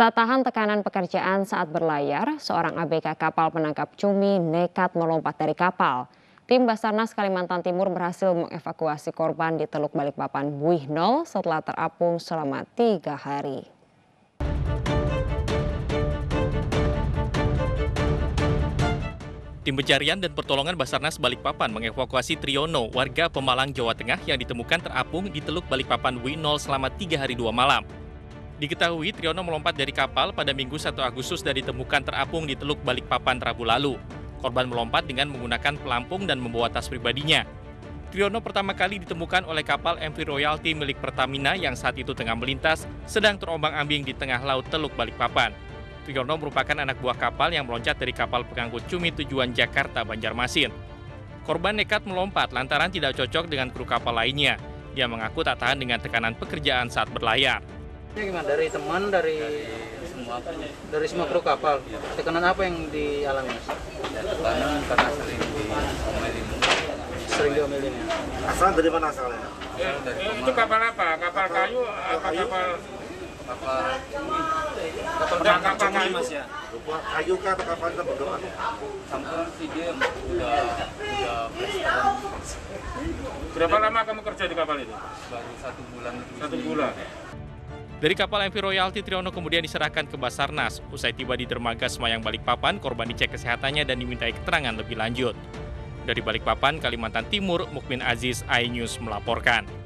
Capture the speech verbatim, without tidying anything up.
Tak tahan tekanan pekerjaan saat berlayar, seorang A B K kapal penangkap cumi nekat melompat dari kapal. Tim Basarnas Kalimantan Timur berhasil mengevakuasi korban di Teluk Balikpapan Buih Nol setelah terapung selama tiga hari. Tim pencarian dan pertolongan Basarnas Balikpapan mengevakuasi Triyono, warga Pemalang, Jawa Tengah yang ditemukan terapung di Teluk Balikpapan Buih Nol selama tiga hari dua malam. Diketahui Triyono melompat dari kapal pada Minggu satu Agustus dan ditemukan terapung di Teluk Balikpapan Rabu lalu. Korban melompat dengan menggunakan pelampung dan membawa tas pribadinya. Triyono pertama kali ditemukan oleh kapal M V Royalty milik Pertamina yang saat itu tengah melintas, sedang terombang-ambing di tengah laut Teluk Balikpapan. Triyono merupakan anak buah kapal yang meloncat dari kapal pengangkut cumi tujuan Jakarta Banjarmasin. Korban nekat melompat lantaran tidak cocok dengan kru kapal lainnya. Dia mengaku tak tahan dengan tekanan pekerjaan saat berlayar. Gimana dari teman dari semua dari semua kru kapal? Tekanan apa yang dialami? Tekanan karena sering diomelin. Sering diomelin. Asal dari mana asalnya? Itu kapal apa? Kapal kayu? Kapal kapal kapal kapal kayu mas ya? Kayu kah atau kapal itu berdoa? Sampun sih dia udah udah restoran. Berapa lama kamu kerja di kapal itu? Baru satu bulan. Satu bulan. Dari kapal M V Royalty, Triyono kemudian diserahkan ke Basarnas. Usai tiba di dermaga Semayang Balikpapan, korban dicek kesehatannya dan dimintai keterangan lebih lanjut. Dari Balikpapan, Kalimantan Timur, Mukmin Aziz, iNews melaporkan.